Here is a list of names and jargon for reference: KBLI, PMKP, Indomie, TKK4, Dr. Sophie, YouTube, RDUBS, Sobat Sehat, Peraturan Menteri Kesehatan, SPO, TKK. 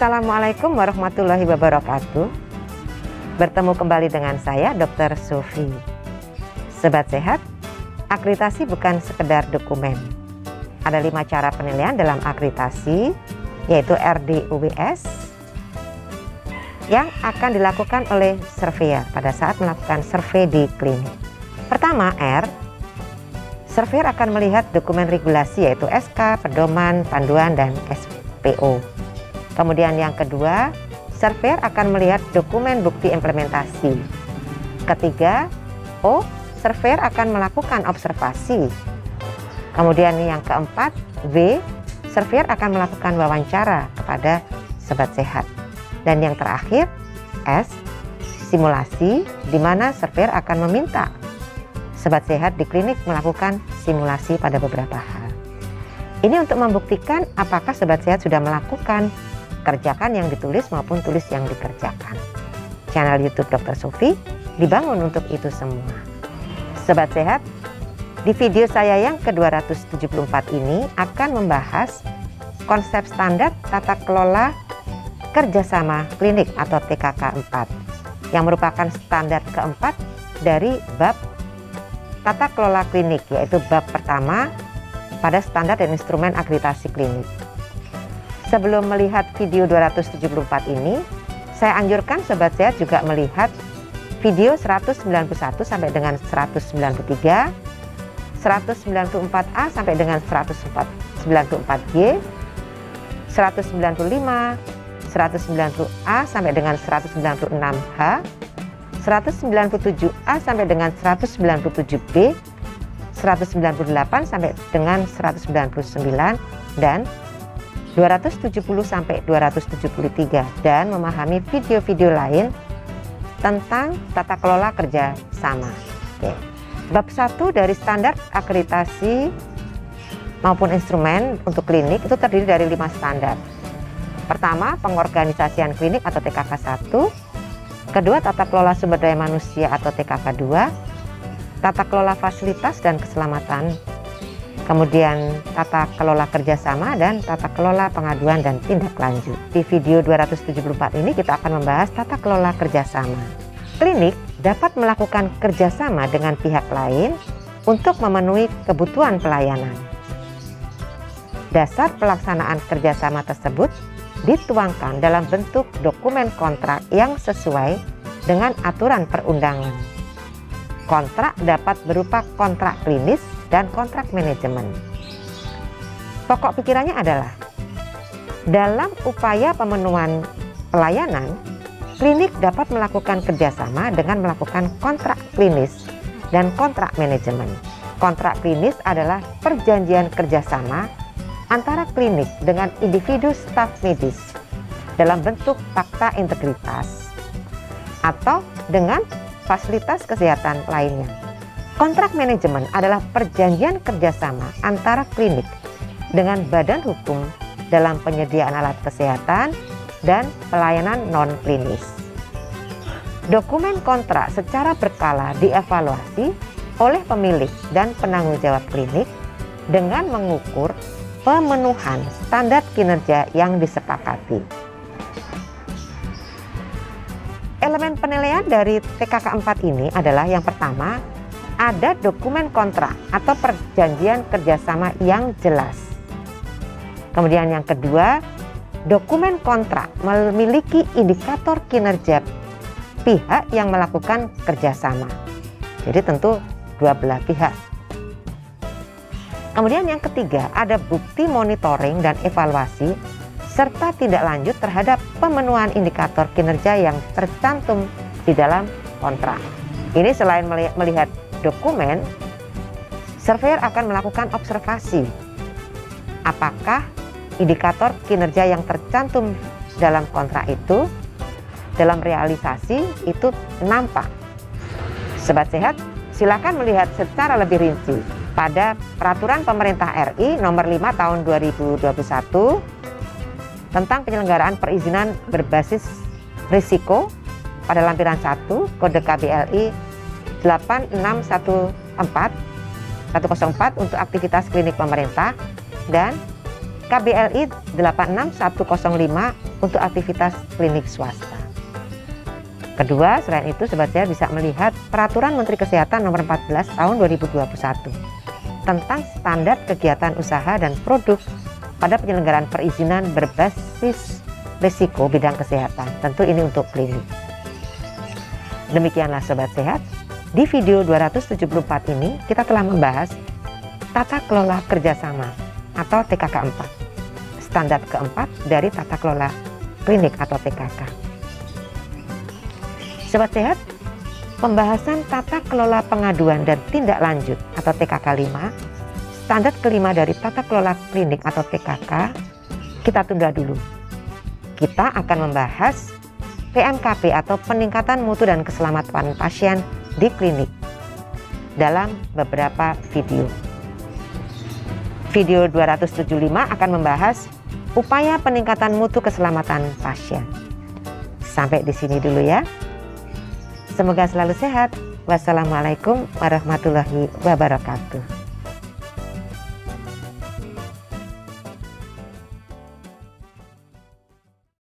Assalamualaikum warahmatullahi wabarakatuh. Bertemu kembali dengan saya Dr. Sophie. Sobat sehat, akreditasi bukan sekedar dokumen. Ada 5 cara penilaian dalam akreditasi, yaitu RDUBS yang akan dilakukan oleh surveyor pada saat melakukan survei di klinik. Pertama, surveyor akan melihat dokumen regulasi, yaitu SK, pedoman, panduan, dan SPO. Kemudian yang kedua, surveyor akan melihat dokumen bukti implementasi. Ketiga, surveyor akan melakukan observasi. Kemudian yang keempat, surveyor akan melakukan wawancara kepada sobat sehat. Dan yang terakhir, simulasi, di mana surveyor akan meminta sobat sehat di klinik melakukan simulasi pada beberapa hal. Ini untuk membuktikan apakah sobat sehat sudah melakukan kerjakan yang ditulis maupun tulis yang dikerjakan. Channel YouTube Dr. Sophie dibangun untuk itu semua. Sobat sehat, di video saya yang ke-274 ini akan membahas konsep standar tata kelola kerjasama klinik atau TKK4 yang merupakan standar keempat dari bab tata kelola klinik, yaitu bab pertama pada standar dan instrumen akreditasi klinik. Sebelum melihat video 274 ini, saya anjurkan sobat sehat juga melihat video 191 sampai dengan 193, 194A sampai dengan 194G, 195, 190A sampai dengan 196H, 197A sampai dengan 197B, 198 sampai dengan 199, dan 270 sampai 273, dan memahami video-video lain tentang tata kelola kerja sama. Bab 1 dari standar akreditasi maupun instrumen untuk klinik itu terdiri dari 5 standar. Pertama, pengorganisasian klinik atau TKK1. Kedua, tata kelola sumber daya manusia atau TKK2, tata kelola fasilitas dan keselamatan, kemudian tata kelola kerjasama, dan tata kelola pengaduan dan tindak lanjut. Di video 274 ini kita akan membahas tata kelola kerjasama. Klinik dapat melakukan kerjasama dengan pihak lain untuk memenuhi kebutuhan pelayanan. Dasar pelaksanaan kerjasama tersebut dituangkan dalam bentuk dokumen kontrak yang sesuai dengan aturan perundangan. Kontrak dapat berupa kontrak klinis dan kontrak manajemen. Pokok pikirannya adalah dalam upaya pemenuhan pelayanan, klinik dapat melakukan kerjasama dengan melakukan kontrak klinis dan kontrak manajemen. Kontrak klinis adalah perjanjian kerjasama antara klinik dengan individu staf medis dalam bentuk fakta integritas atau dengan fasilitas kesehatan lainnya. Kontrak manajemen adalah perjanjian kerjasama antara klinik dengan badan hukum dalam penyediaan alat kesehatan dan pelayanan non-klinis. Dokumen kontrak secara berkala dievaluasi oleh pemilik dan penanggung jawab klinik dengan mengukur pemenuhan standar kinerja yang disepakati. Elemen penilaian dari TKK4 ini adalah yang pertama, ada dokumen kontrak atau perjanjian kerjasama yang jelas. Kemudian yang kedua, dokumen kontrak memiliki indikator kinerja pihak yang melakukan kerjasama. Jadi tentu dua belah pihak. Kemudian yang ketiga, ada bukti monitoring dan evaluasi serta tindak lanjut terhadap pemenuhan indikator kinerja yang tercantum di dalam kontrak. Ini selain melihat dokumen, surveyor akan melakukan observasi apakah indikator kinerja yang tercantum dalam kontrak itu dalam realisasi itu nampak. Sobat sehat, silakan melihat secara lebih rinci pada peraturan pemerintah RI nomor 5 tahun 2021 tentang penyelenggaraan perizinan berbasis risiko pada lampiran 1 kode KBLI 8614-104 untuk aktivitas klinik pemerintah dan KBLI 86105 untuk aktivitas klinik swasta. Kedua, selain itu Sobat Sehat bisa melihat Peraturan Menteri Kesehatan Nomor 14 Tahun 2021 tentang standar kegiatan usaha dan produk pada penyelenggaraan perizinan berbasis risiko bidang kesehatan. Tentu ini untuk klinik. Demikianlah Sobat Sehat, di video 274 ini kita telah membahas Tata Kelola Kerjasama atau TKK4, standar keempat dari Tata Kelola Klinik atau TKK. Sobat Sehat, pembahasan Tata Kelola Pengaduan dan Tindak Lanjut atau TKK5, standar kelima dari Tata Kelola Klinik atau TKK, kita tunda dulu. Kita akan membahas PMKP atau Peningkatan Mutu dan Keselamatan Pasien di Klinik dalam beberapa video. Video 275 akan membahas upaya peningkatan mutu keselamatan pasien. Sampai di sini dulu ya. Semoga selalu sehat. Wassalamualaikum warahmatullahi wabarakatuh.